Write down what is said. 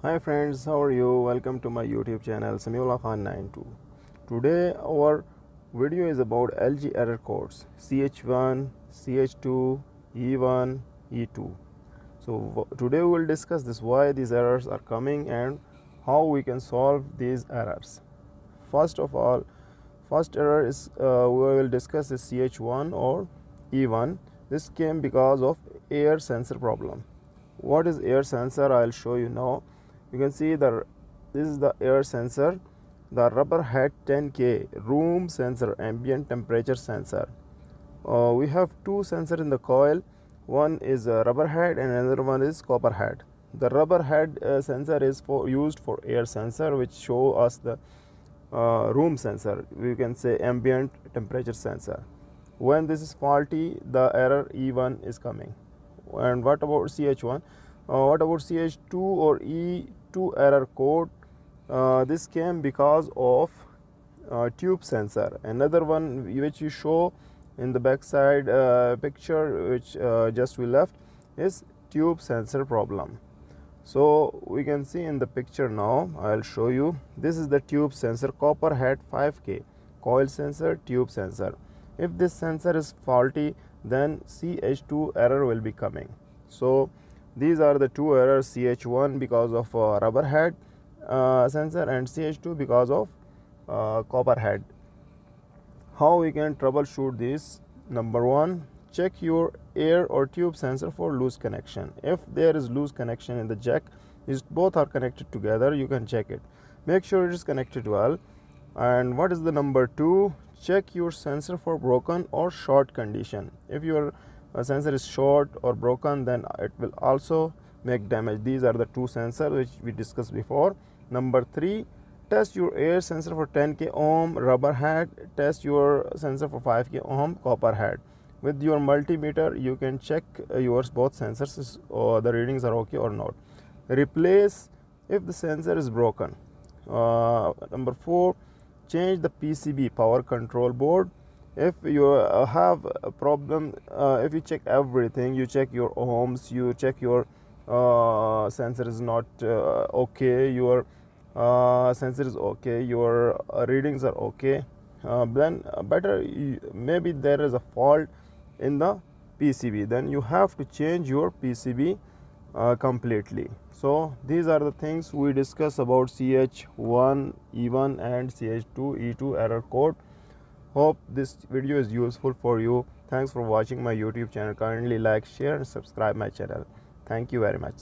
Hi friends, how are you? Welcome to my YouTube channel Samiullah Khan92. Today our video is about LG error codes CH1, CH2, E1, E2. So today we will discuss this, why these errors are coming and how we can solve these errors. First error is we will discuss is CH1 or E1. This came because of air sensor problem. What is air sensor? I'll show you now. You can see this is the air sensor, the rubber head 10K room sensor, ambient temperature sensor. We have two sensors in the coil. One is a rubber head and another one is copper head. The rubber head sensor is used for air sensor, which show us the room sensor. We can say ambient temperature sensor. When this is faulty, the error E1 is coming. And what about CH1? What about CH2 or E2 error code? This came because of tube sensor, another one which you show in the backside picture, which just we left, is tube sensor problem. So we can see in the picture now, I'll show you. This is the tube sensor, copper head 5K coil sensor, tube sensor. If this sensor is faulty, then CH2 error will be coming. So these are the two errors, CH1 because of rubber head sensor and CH2 because of copper head. How we can troubleshoot this? Number one, check your air or tube sensor for loose connection. If there is loose connection in the jack, these both are connected together, you can check it. Make sure it is connected well. And what is the number two? Check your sensor for broken or short condition. If your sensor is short or broken, then it will also make damage. These are the two sensors which we discussed before. Number three, test your air sensor for 10K ohm rubber head. Test your sensor for 5K ohm copper head. With your multimeter, you can check both sensors, or the readings are okay or not. Replace if the sensor is broken. Number four, change the PCB, power control board. If you have a problem, if you check everything, you check your ohms, you check your sensor is not okay, your sensor is okay, your readings are okay, then better, maybe there is a fault in the PCB, then you have to change your PCB completely. So these are the things we discuss about CH1, E1 and CH2, E2 error code. Hope this video is useful for you. Thanks for watching my YouTube channel. Kindly like, share and subscribe my channel. Thank you very much.